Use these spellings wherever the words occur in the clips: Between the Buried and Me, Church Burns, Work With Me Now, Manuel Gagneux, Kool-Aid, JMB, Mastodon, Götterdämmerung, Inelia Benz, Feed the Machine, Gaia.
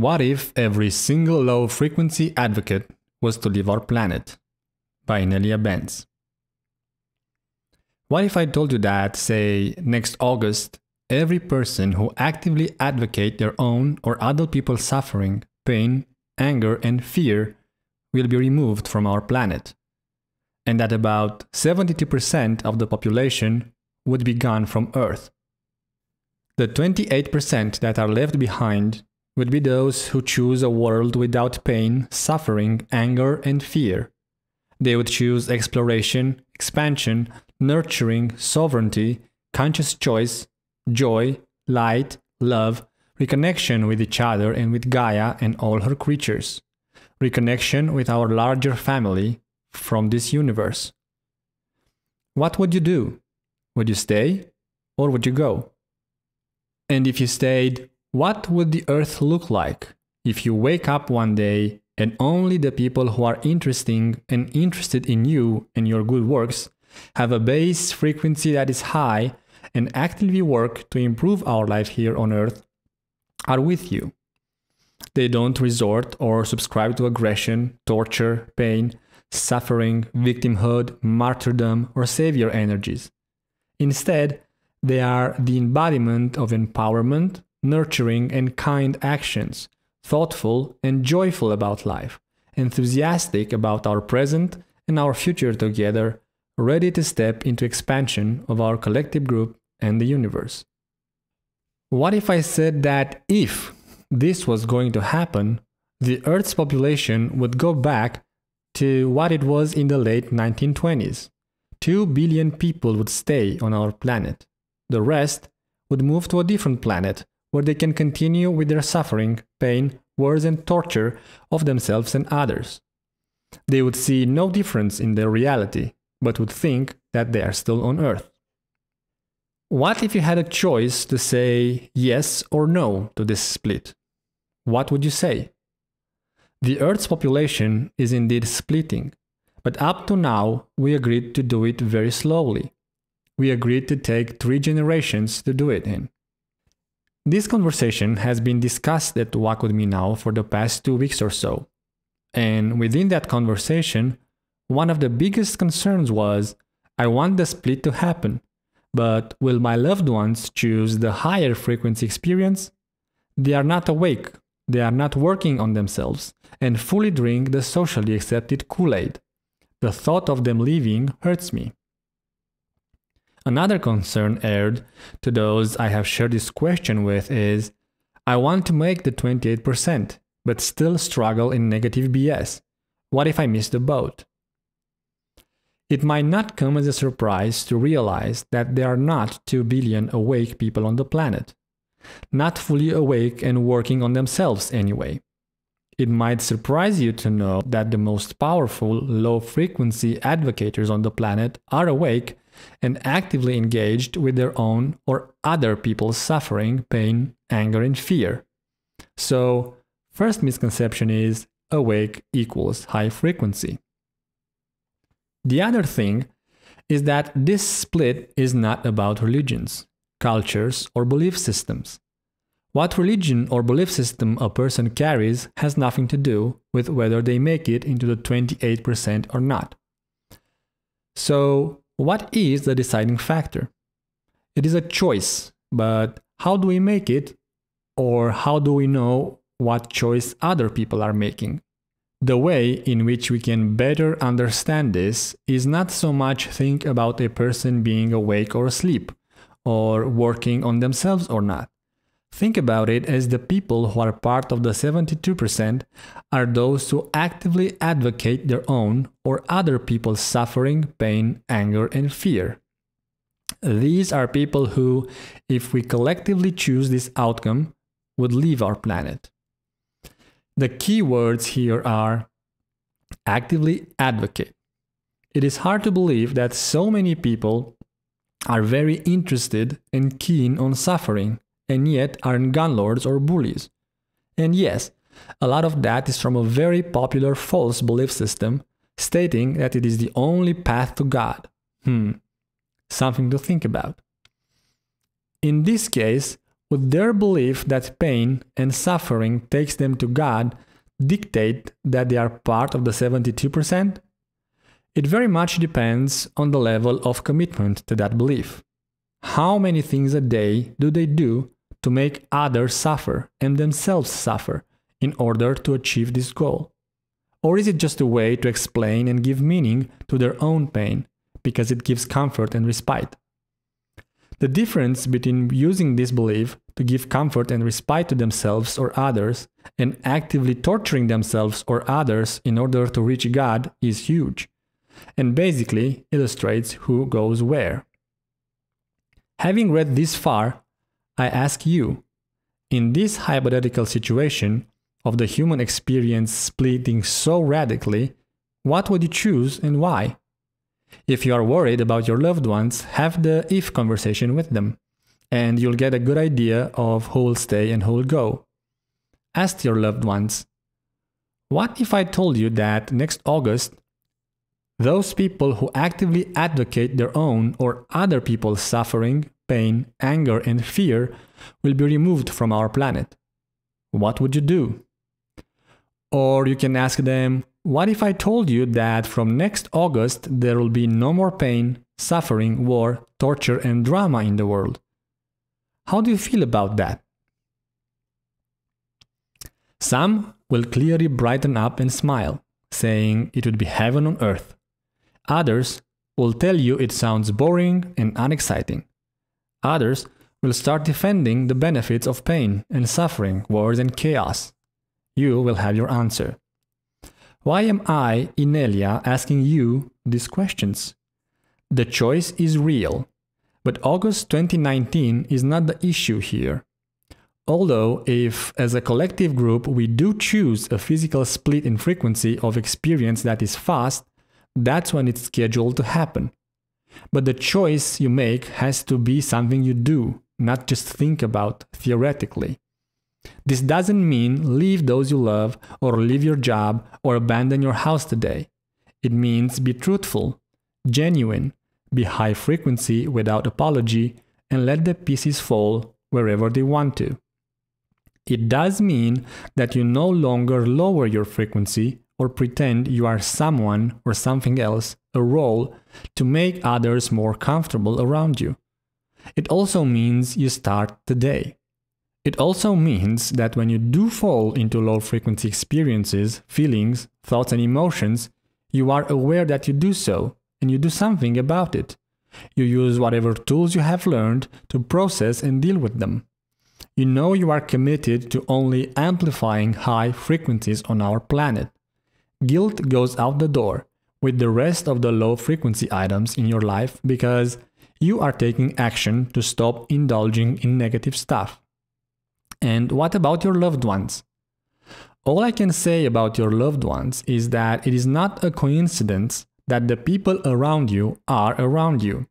What if every single low-frequency advocate was to leave our planet? By Inelia Benz. What if I told you that, say, next August, every person who actively advocates their own or other people's suffering, pain, anger, and fear will be removed from our planet, and that about 72% of the population would be gone from Earth? The 28% that are left behind would be those who choose a world without pain, suffering, anger, and fear. They would choose exploration, expansion, nurturing, sovereignty, conscious choice, joy, light, love, reconnection with each other and with Gaia and all her creatures, reconnection with our larger family from this universe. What would you do? Would you stay or would you go? And if you stayed, what would the Earth look like if you wake up one day and only the people who are interesting and interested in you and your good works have a base frequency that is high and actively work to improve our life here on Earth are with you? They don't resort or subscribe to aggression, torture, pain, suffering, victimhood, martyrdom, or savior energies. Instead, they are the embodiment of empowerment, nurturing and kind actions, thoughtful and joyful about life, enthusiastic about our present and our future together, ready to step into expansion of our collective group and the universe. What if I said that if this was going to happen, the Earth's population would go back to what it was in the late 1920s. 2 billion people would stay on our planet. The rest would move to a different planet, where they can continue with their suffering, pain, wars and torture of themselves and others. They would see no difference in their reality, but would think that they are still on Earth. What if you had a choice to say yes or no to this split? What would you say? The Earth's population is indeed splitting, but up to now we agreed to do it very slowly. We agreed to take 3 generations to do it in. This conversation has been discussed at Work With Me Now for the past 2 weeks or so, and within that conversation, one of the biggest concerns was, I want the split to happen, but will my loved ones choose the higher frequency experience? They are not awake, they are not working on themselves, and fully drink the socially accepted Kool-Aid. The thought of them leaving hurts me. Another concern aired to those I have shared this question with is, I want to make the 28%, but still struggle in negative BS. What if I miss the boat? It might not come as a surprise to realize that there are not 2 billion awake people on the planet. Not fully awake and working on themselves anyway. It might surprise you to know that the most powerful low-frequency advocators on the planet are awake and actively engaged with their own or other people's suffering, pain, anger, and fear. So, first misconception is awake equals high frequency. The other thing is that this split is not about religions, cultures, or belief systems. What religion or belief system a person carries has nothing to do with whether they make it into the 28% or not. So, what is the deciding factor? It is a choice, but how do we make it, or how do we know what choice other people are making? The way in which we can better understand this is not so much think about a person being awake or asleep, or working on themselves or not. Think about it as the people who are part of the 72% are those who actively advocate their own or other people's suffering, pain, anger, and fear. These are people who, if we collectively choose this outcome, would leave our planet. The key words here are actively advocate. It is hard to believe that so many people are very interested and keen on suffering, and yet aren't gunlords or bullies. And yes, a lot of that is from a very popular false belief system, stating that it is the only path to God. Something to think about. In this case, with their belief that pain and suffering takes them to God dictate that they are part of the 72%? It very much depends on the level of commitment to that belief. How many things a day do they do to make others suffer and themselves suffer in order to achieve this goal? Or is it just a way to explain and give meaning to their own pain, because it gives comfort and respite? The difference between using this belief to give comfort and respite to themselves or others and actively torturing themselves or others in order to reach God is huge, and basically illustrates who goes where. Having read this far, I ask you, in this hypothetical situation of the human experience splitting so radically, what would you choose and why? If you are worried about your loved ones, have the if conversation with them, and you'll get a good idea of who will stay and who will go. Ask your loved ones, what if I told you that next August, those people who actively advocate their own or other people's suffering, pain, anger, and fear will be removed from our planet? What would you do? Or you can ask them, what if I told you that from next August there will be no more pain, suffering, war, torture and drama in the world? How do you feel about that? Some will clearly brighten up and smile, saying it would be heaven on earth. Others will tell you it sounds boring and unexciting. Others will start defending the benefits of pain and suffering, wars and chaos. You will have your answer. Why am I, Inelia, asking you these questions? The choice is real, but August 2019 is not the issue here. Although if, as a collective group, we do choose a physical split in frequency of experience that is fast, that's when it's scheduled to happen. But the choice you make has to be something you do, not just think about theoretically. This doesn't mean leave those you love, or leave your job, or abandon your house today. It means be truthful, genuine, be high frequency without apology, and let the pieces fall wherever they want to. It does mean that you no longer lower your frequency or pretend you are someone or something else, a role, to make others more comfortable around you. It also means you start today. It also means that when you do fall into low-frequency experiences, feelings, thoughts and emotions, you are aware that you do so, and you do something about it. You use whatever tools you have learned to process and deal with them. You know you are committed to only amplifying high frequencies on our planet. Guilt goes out the door with the rest of the low-frequency items in your life because you are taking action to stop indulging in negative stuff. And what about your loved ones? All I can say about your loved ones is that it is not a coincidence that the people around you are around you.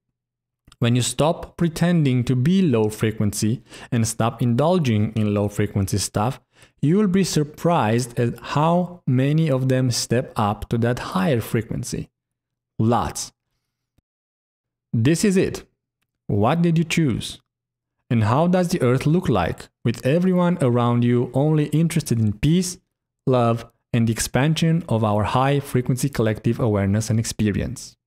When you stop pretending to be low frequency and stop indulging in low frequency stuff, you will be surprised at how many of them step up to that higher frequency. Lots. This is it. What did you choose? And how does the Earth look like, with everyone around you only interested in peace, love, and the expansion of our high-frequency collective awareness and experience?